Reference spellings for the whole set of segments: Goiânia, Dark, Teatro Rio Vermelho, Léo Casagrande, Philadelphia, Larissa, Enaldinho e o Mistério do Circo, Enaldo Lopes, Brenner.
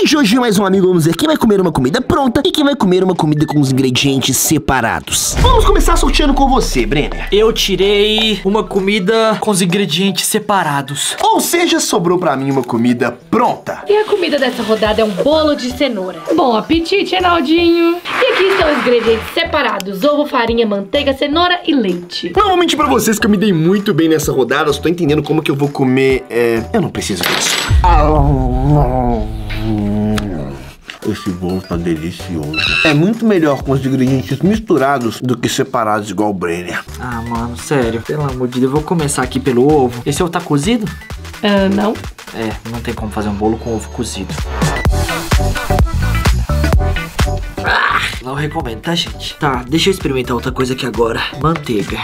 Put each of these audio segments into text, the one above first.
Desde hoje mais um amigo, vamos ver quem vai comer uma comida pronta e quem vai comer uma comida com os ingredientes separados. Vamos começar sorteando com você, Brenner. Eu tirei uma comida com os ingredientes separados. Ou seja, sobrou pra mim uma comida pronta. E a comida dessa rodada é um bolo de cenoura. Bom apetite, Enaldinho. E aqui estão os ingredientes separados: ovo, farinha, manteiga, cenoura e leite. Não vou mentir pra vocês que eu me dei muito bem nessa rodada. Eu só tô entendendo como que eu vou comer, eu não preciso disso. Esse bolo tá delicioso. É muito melhor com os ingredientes misturados do que separados igual o Brenner. Ah, mano, sério. Pelo amor de Deus, eu vou começar aqui pelo ovo. Esse ovo tá cozido? Não. É, não tem como fazer um bolo com ovo cozido. Ah, não recomendo, tá, gente? Tá, deixa eu experimentar outra coisa aqui agora. Manteiga.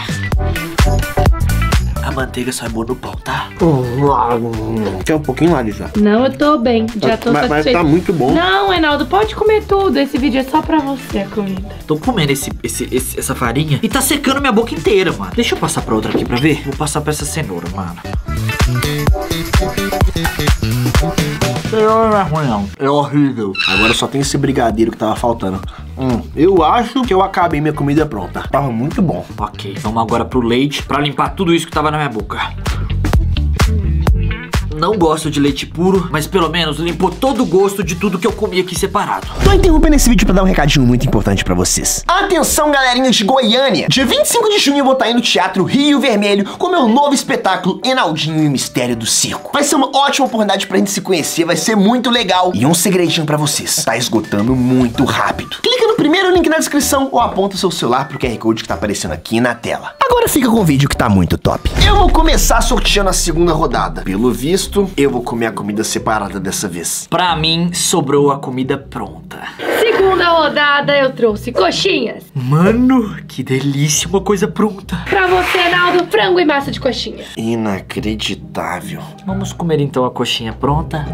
A manteiga só é boa no pão, tá? Quer um pouquinho, Larissa? Não, eu tô bem. Já tô satisfeito. Mas tá muito bom. Não, Enaldo, pode comer tudo. Esse vídeo é só pra você, a comida. Tô comendo essa farinha e tá secando minha boca inteira, mano. Deixa eu passar pra outra aqui pra ver. Vou passar pra essa cenoura, mano. Não é ruim, não. É horrível. Agora só tem esse brigadeiro que tava faltando. Eu acho que eu acabei minha comida pronta. Tava muito bom. Ok, vamos agora pro leite pra limpar tudo isso que tava na minha boca. Não gosto de leite puro, mas pelo menos limpou todo o gosto de tudo que eu comi aqui separado. Tô interrompendo esse vídeo pra dar um recadinho muito importante pra vocês. Atenção, galerinha de Goiânia! Dia 25 de junho eu vou estar aí no Teatro Rio Vermelho com meu novo espetáculo Enaldinho e o Mistério do Circo. Vai ser uma ótima oportunidade pra gente se conhecer, vai ser muito legal. E um segredinho pra vocês, tá esgotando muito rápido. Clica no primeiro link na descrição ou aponta o seu celular pro QR Code que tá aparecendo aqui na tela. Agora fica com o vídeo que tá muito top. Eu vou começar sorteando a segunda rodada. Pelo visto, eu vou comer a comida separada dessa vez. Pra mim, sobrou a comida pronta. Segunda rodada, eu trouxe coxinhas. Mano, que delícia, uma coisa pronta. Pra você, Enaldo, frango e massa de coxinha. Inacreditável. Vamos comer então a coxinha pronta.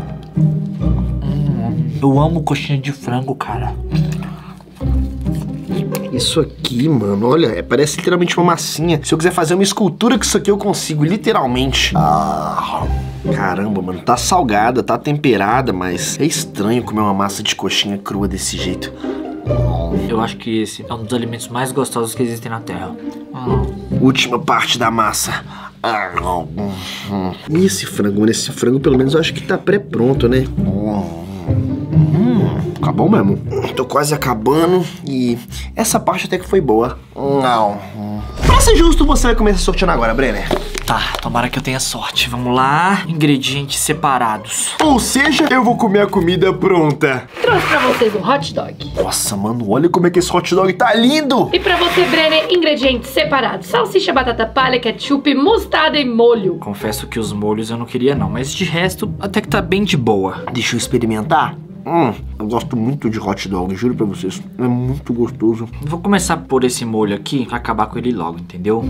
Eu amo coxinha de frango, cara. Isso aqui, mano, olha, parece literalmente uma massinha. Se eu quiser fazer uma escultura com isso aqui, eu consigo, literalmente. Caramba, mano, tá salgada, tá temperada, mas é estranho comer uma massa de coxinha crua desse jeito. Eu acho que esse é um dos alimentos mais gostosos que existem na Terra. Última parte da massa. E esse frango, mano, esse frango pelo menos eu acho que tá pré-pronto, né? Tá bom mesmo. Tô quase acabando e essa parte até que foi boa. Pra ser justo, você vai começar sorteando agora, Brenner. Tá, tomara que eu tenha sorte. Vamos lá. Ingredientes separados. Ou seja, eu vou comer a comida pronta. Trouxe pra vocês um hot dog. Nossa, mano, olha como é que esse hot dog tá lindo. E pra você, Brenner, ingredientes separados. Salsicha, batata palha, ketchup, mostarda e molho. Confesso que os molhos eu não queria não, mas de resto até que tá bem de boa. Deixa eu experimentar. Eu gosto muito de hot dog, juro pra vocês. É muito gostoso. Vou começar a pôr esse molho aqui pra acabar com ele logo, entendeu?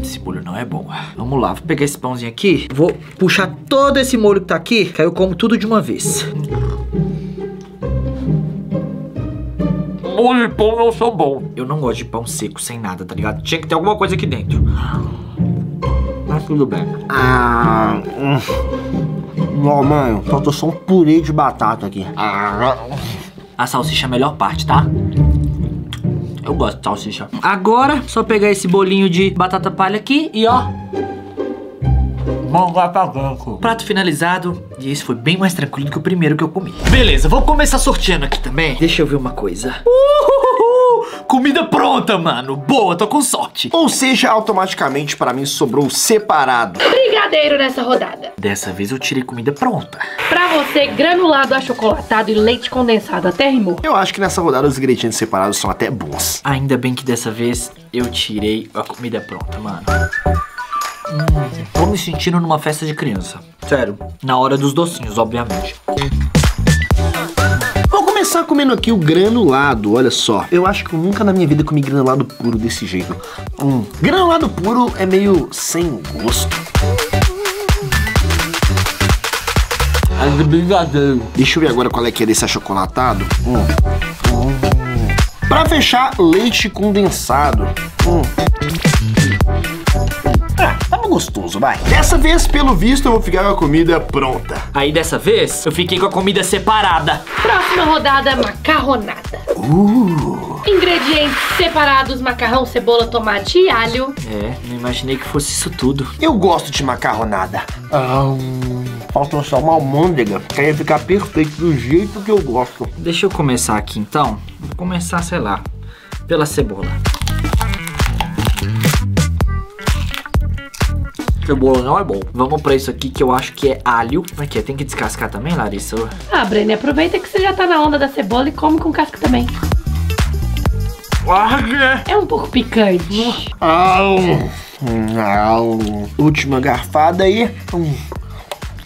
Esse molho não é bom. Vamos lá, vou pegar esse pãozinho aqui. Vou puxar todo esse molho que tá aqui, que aí eu como tudo de uma vez. Molho de pão não sou bom. Eu não gosto de pão seco, sem nada, tá ligado? Tinha que ter alguma coisa aqui dentro. Mas tudo bem. Não, mano, faltou só um purê de batata aqui. A salsicha é a melhor parte, tá? Eu gosto de salsicha. Agora, só pegar esse bolinho de batata palha aqui e ó. Prato finalizado. E esse foi bem mais tranquilo do que o primeiro que eu comi. Beleza, vou começar sorteando aqui também. Deixa eu ver uma coisa. Comida pronta, mano. Boa, tô com sorte. Ou seja, automaticamente pra mim sobrou separado. Brigadeiro nessa rodada. Dessa vez eu tirei comida pronta. Pra você, granulado achocolatado e leite condensado. Até rimou. Eu acho que nessa rodada os ingredientes separados são até bons. Ainda bem que dessa vez eu tirei a comida pronta, mano. Tô me sentindo numa festa de criança. Sério, na hora dos docinhos, obviamente. Só comendo aqui o granulado, olha só. Eu acho que eu nunca na minha vida comi granulado puro desse jeito. Granulado puro é meio sem gosto. Deixa eu ver agora qual é que é desse achocolatado. Pra fechar, leite condensado. Tava gostoso, vai. Dessa vez, pelo visto, eu vou ficar com a comida pronta. Aí, dessa vez, eu fiquei com a comida separada. Próxima rodada, macarronada. Ingredientes separados, macarrão, cebola, tomate e alho. É, não imaginei que fosse isso tudo. Eu gosto de macarronada. Faltam só uma almôndega, que ia ficar perfeito do jeito que eu gosto. Deixa eu começar aqui, então. Vou começar, sei lá, pela cebola. Cebola não é bom. Vamos pra isso aqui que eu acho que é alho. Aqui, tem que descascar também, Larissa? Ah, Brenner, aproveita que você já tá na onda da cebola e come com casca também. É um pouco picante. Última garfada aí.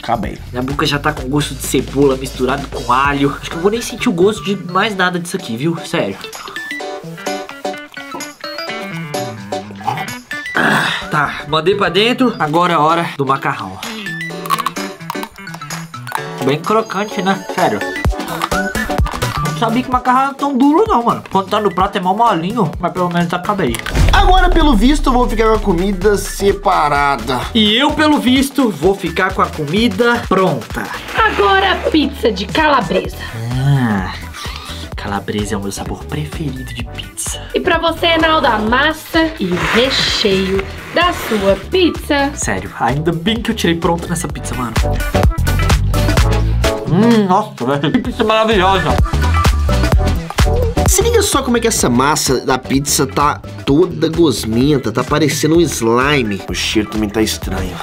Acabei. Minha boca já tá com gosto de cebola misturado com alho. Acho que eu vou nem sentir o gosto de mais nada disso aqui, viu? Sério. Tá, mandei pra dentro. Agora é a hora do macarrão. Bem crocante, né? Sério. Não sabia que macarrão era tão duro não, mano. Quando tá no prato é mó molinho, mas pelo menos acabei. Agora, pelo visto, eu vou ficar com a comida separada. E eu, pelo visto, vou ficar com a comida pronta. Agora, pizza de calabresa. Calabresa é o meu sabor preferido de pizza. E pra você, Enaldo, a massa e o recheio da sua pizza. Sério, ainda bem que eu tirei pronto nessa pizza, mano. Nossa, velho, que pizza maravilhosa. Se liga só como é que essa massa da pizza tá toda gosmenta, tá parecendo um slime. O cheiro também tá estranho.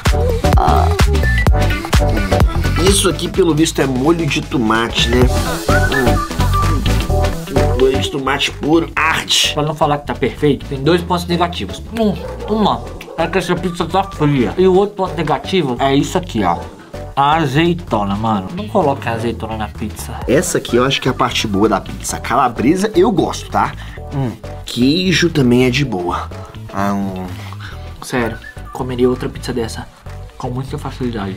Isso aqui, pelo visto, é molho de tomate, né? Molho de tomate puro, arte. Pra não falar que tá perfeito, tem dois pontos negativos. Uma é que essa pizza tá fria. E o outro ponto negativo é isso aqui, ó. Azeitona, mano. Não coloca azeitona na pizza. Essa aqui eu acho que é a parte boa da pizza. Calabresa eu gosto, tá? Queijo também é de boa. Sério, comeria outra pizza dessa com muita facilidade.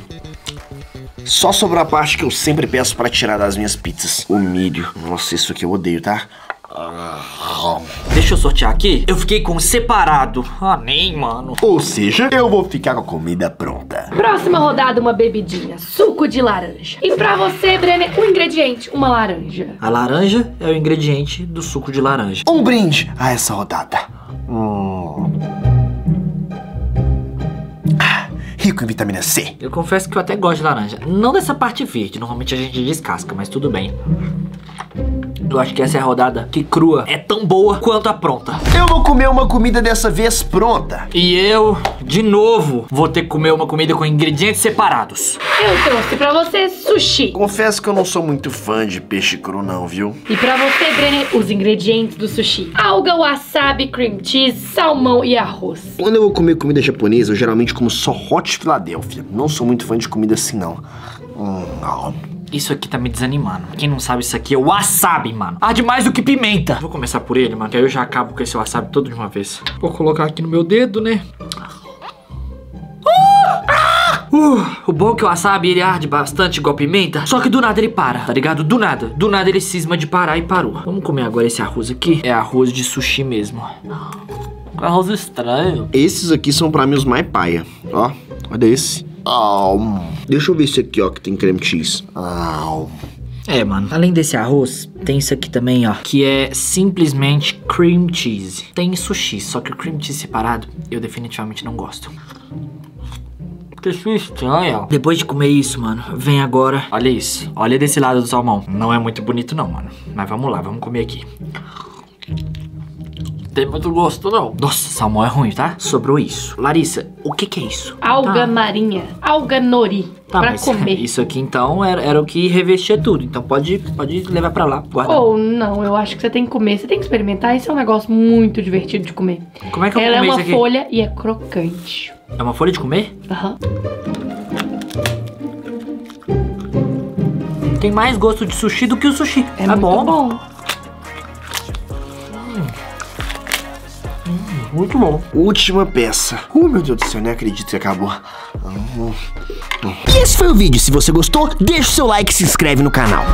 Só sobrou a parte que eu sempre peço pra tirar das minhas pizzas. O milho. Nossa, isso aqui eu odeio, tá? Deixa eu sortear aqui. Eu fiquei com separado. Nem, mano. Ou seja, eu vou ficar com a comida pronta. Próxima rodada, uma bebidinha. Suco de laranja. E pra você, Brenner, um ingrediente, uma laranja. A laranja é o ingrediente do suco de laranja. Um brinde a essa rodada. Rico em vitamina C. Eu confesso que eu até gosto de laranja. Não dessa parte verde. Normalmente a gente descasca, mas tudo bem. Eu acho que essa é a rodada que crua é tão boa quanto a pronta. Eu vou comer uma comida dessa vez pronta. E eu, de novo, vou ter que comer uma comida com ingredientes separados. Eu trouxe pra você sushi. Confesso que eu não sou muito fã de peixe cru não, viu? E pra você, Brenner, os ingredientes do sushi. Alga, wasabi, cream cheese, salmão e arroz. Quando eu vou comer comida japonesa, eu geralmente como só hot Philadelphia. Não sou muito fã de comida assim não. Isso aqui tá me desanimando. Quem não sabe, isso aqui é o wasabi, mano. Arde mais do que pimenta. Vou começar por ele, mano, que aí eu já acabo com esse wasabi todo de uma vez. Vou colocar aqui no meu dedo, né? O bom é que o wasabi, ele arde bastante igual pimenta. Só que do nada ele para, tá ligado? Do nada. Do nada ele cisma de parar e parou. Vamos comer agora esse arroz aqui. É arroz de sushi mesmo. Arroz estranho. Esses aqui são pra mim os mais paia. Ó, olha esse. Deixa eu ver esse aqui, ó, que tem creme cheese. É, mano. Além desse arroz, tem isso aqui também, ó, que é simplesmente cream cheese. Tem sushi, só que o cream cheese separado eu definitivamente não gosto. Que isso é estranho. Depois de comer isso, mano, vem agora. Olha isso. Olha desse lado do salmão. Não é muito bonito não, mano. Mas vamos lá, vamos comer aqui. Tem muito gosto não. Nossa, salmão é ruim, tá? Sobrou isso. Larissa, o que é isso? Alga marinha. Alga nori. Tá, pra comer. Isso aqui então era o que revestia tudo. Então pode levar pra lá. Ou não, eu acho que você tem que comer. Você tem que experimentar. Isso é um negócio muito divertido de comer. Como é que eu como isso aqui? Ela é uma folha e é crocante. É uma folha de comer? Aham. Tem mais gosto de sushi do que o sushi. É muito bom. Muito bom. Última peça. Meu Deus do céu, nem acredito que acabou. E esse foi o vídeo. Se você gostou, deixa o seu like e se inscreve no canal.